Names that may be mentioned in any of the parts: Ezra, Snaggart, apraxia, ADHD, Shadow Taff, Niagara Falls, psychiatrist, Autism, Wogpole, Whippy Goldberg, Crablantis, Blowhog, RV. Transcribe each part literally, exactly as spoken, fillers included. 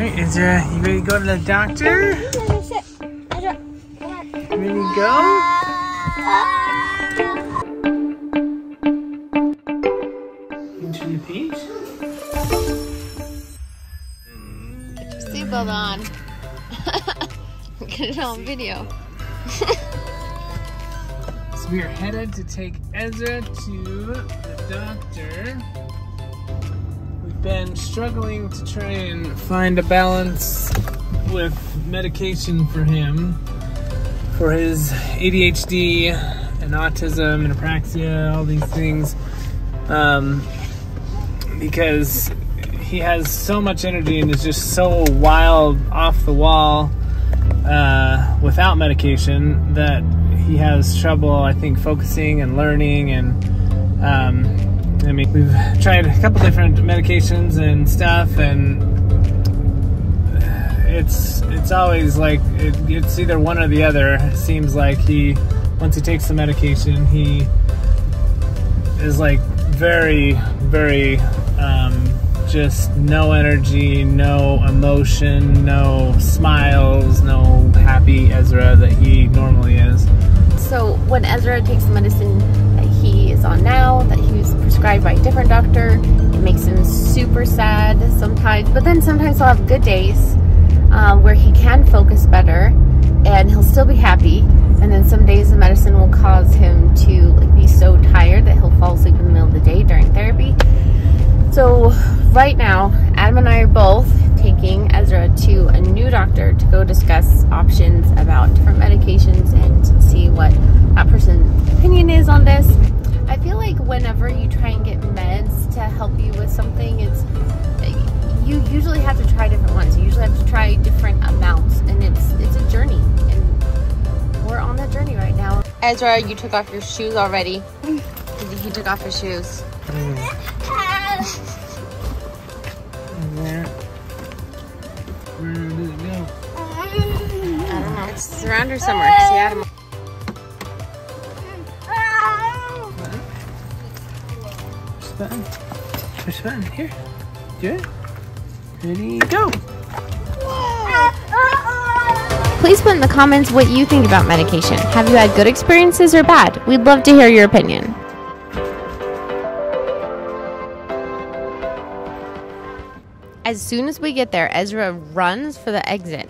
Hey Ezra, you ready to go to the doctor? Ready to go? Into the page. Seatbelt on. Get it on video. So we are headed to take Ezra to the doctor. We've been struggling to try and find a balance with medication for him, for his A D H D and autism and apraxia, all these things, um, because he has so much energy and is just so wild, off the wall, uh, without medication, that he has trouble, I think, focusing and learning. And um, I mean, we've tried a couple different medications and stuff, and it's it's always like it, it's either one or the other. It seems like he, once he takes the medication, he is like very, very. Um, Just no energy, no emotion, no smiles, no happy Ezra that he normally is. So when Ezra takes the medicine that he is on now, that he was prescribed by a different doctor, it makes him super sad sometimes. But then sometimes he'll have good days um, where he can focus better and he'll still be happy. And then some days the medicine will cause him to like, be so tired that he'll fall asleep in the middle of the day during therapy. So right now, Adam and I are both taking Ezra to a new doctor to go discuss options about different medications and see what that person's opinion is on this. I feel like whenever you try and get meds to help you with something, it's you usually have to try different ones. You usually have to try different amounts, and it's it's a journey, and we're on that journey right now. Ezra, you took off your shoes already. He took off his shoes. Where, where did it go? I don't know. It's around her somewhere. She had him. Push the button. Push the button. Here. Do it. Ready, go. Please put in the comments what you think about medication. Have you had good experiences or bad? We'd love to hear your opinion. As soon as we get there, Ezra runs for the exit.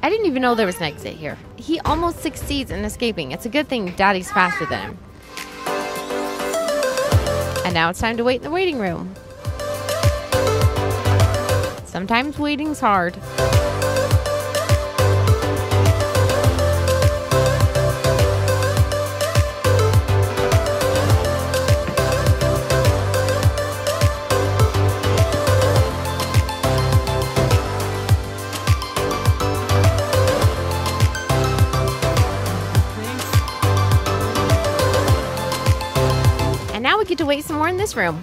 I didn't even know there was an exit here. He almost succeeds in escaping. It's a good thing Daddy's faster than him. And now it's time to wait in the waiting room. Sometimes waiting's hard. We get to wait some more in this room.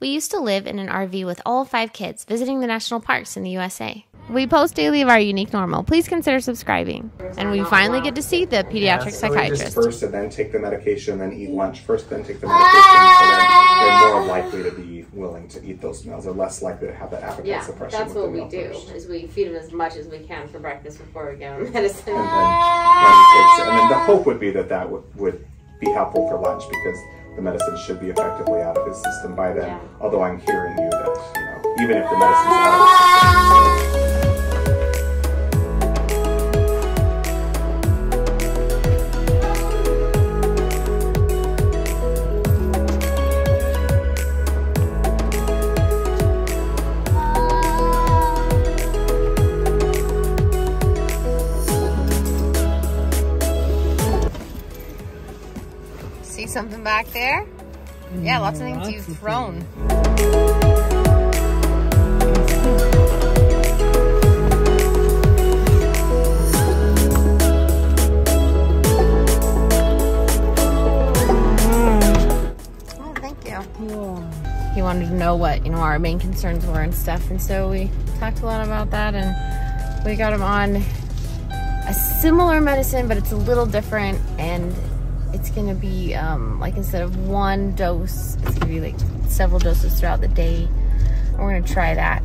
We used to live in an R V with all five kids, visiting the national parks in the U S A. We post daily of our unique normal. Please consider subscribing. And we finally get to see the pediatric yeah, so psychiatrist. Just first, and then take the medication, then eat lunch first, then take the medication. So then they're more likely to be willing to eat those meals. They're less likely to have that appetite yeah, suppression. That's what we do. First. Is we feed them as much as we can for breakfast before we give them medicine. And then, and then the hope would be that that would, would be helpful for lunch, because the medicine should be effectively out of his system by then. Yeah. Although I'm hearing you that you know, even if the medicine's out of his system. So something back there? Yeah, lots of things you've thrown. Oh, thank you. Yeah. He wanted to know what, you know, our main concerns were and stuff, and so we talked a lot about that, and we got him on a similar medicine, but it's a little different, and it's gonna be um, like, instead of one dose, it's gonna be like several doses throughout the day. We're gonna try that.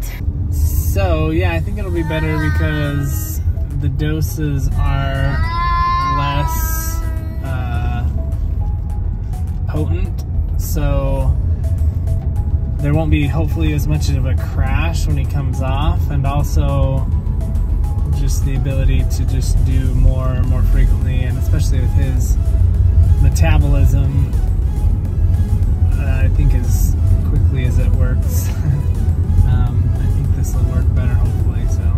So yeah, I think it'll be better because the doses are less uh, potent, so there won't be hopefully as much of a crash when it comes off, and also just the ability to just do more more frequently, and especially with his metabolism, uh, I think as quickly as it works. um, I think this will work better, hopefully, so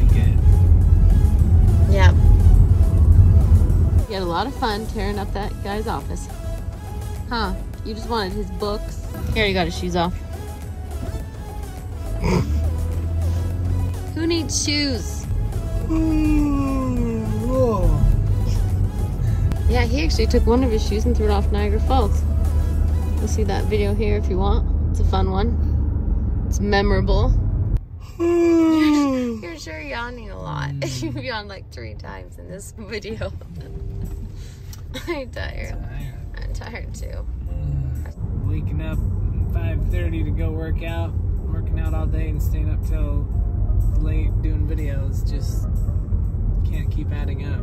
be good. Yep. You had a lot of fun tearing up that guy's office. Huh, you just wanted his books. Here, you got his shoes off. Who needs shoes? Ooh, whoa. Yeah, he actually took one of his shoes and threw it off Niagara Falls. You'll see that video here if you want. It's a fun one. It's memorable. You're sure yawning a lot. You've yawned like three times in this video. I'm tired. I'm tired too. Waking up at five thirty to go work out. Working out all day and staying up till late doing videos. Just can't keep adding up.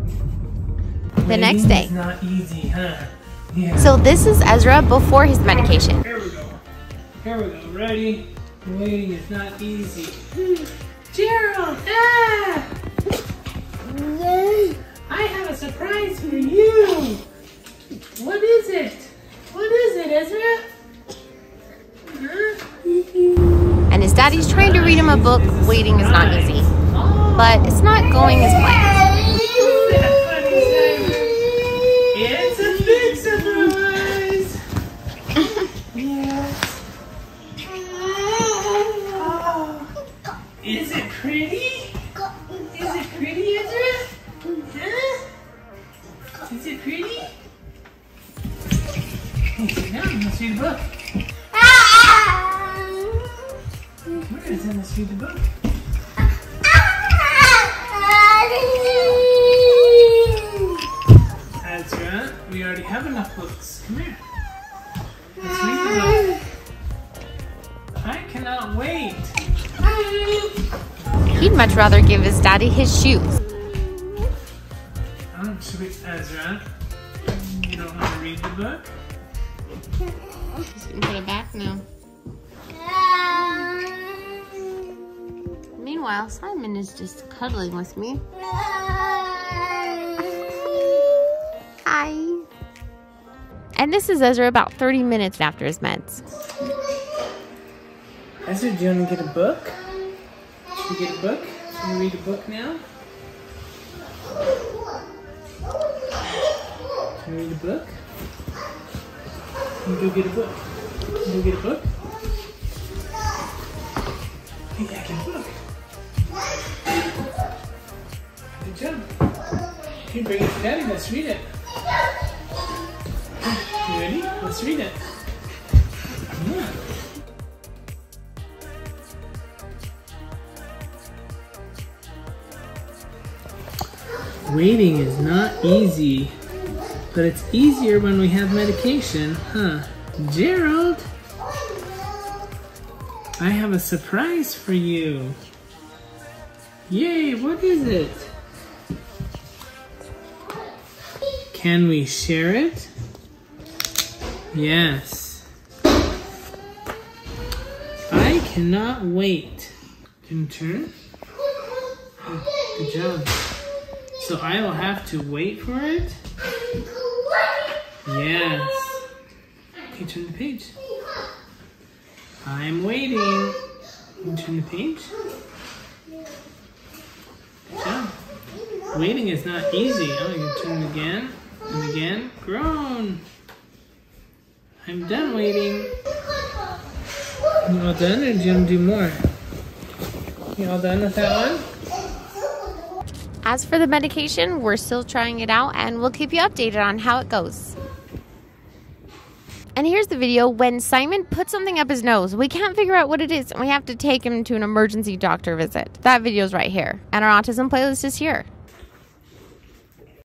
The next day. It's not easy, huh? Yeah. So this is Ezra before his medication. Here we go. Here we go. Ready? Waiting is not easy. Gerald! Ah! I have a surprise for you. What is it? What is it, Ezra? Huh? And his daddy's trying to read him a book. Waiting is not easy. But it's not going as planned. Is it pretty? Is it pretty, Ezra? Huh? Is it pretty? Hey, sit down. Let's read the book. Where is it? Let's read the book. Ezra, we already have enough books. Come here. Let's read the book. I cannot wait. He'd much rather give his daddy his shoes. Oh, sweet Ezra. You don't want to read the book? He's going to put it back now. Meanwhile, Simon is just cuddling with me. Hi. And this is Ezra about thirty minutes after his meds. Ezra, do you want to get a book? Should we get a book? Should we read a book now? Can we read a book? Can we go get a book? Can we go get a book? Hey, I got a book. Good job. Here, bring it to Daddy. Let's read it. You ready? Let's read it. Yeah. Waiting is not easy, but it's easier when we have medication, huh? Gerald, I have a surprise for you. Yay, what is it? Can we share it? Yes. I cannot wait. Can turn? Oh, good job. So I will have to wait for it? Yes. Okay, turn the page. I'm waiting. Can you turn the page? Yeah. Waiting is not easy. I'm going to turn again and again. Grown. I'm done waiting. You all done, or do you want to do more? You all done with that one? As for the medication, we're still trying it out and we'll keep you updated on how it goes. And here's the video when Simon put something up his nose. We can't figure out what it is and we have to take him to an emergency doctor visit. That video's right here. And our autism playlist is here.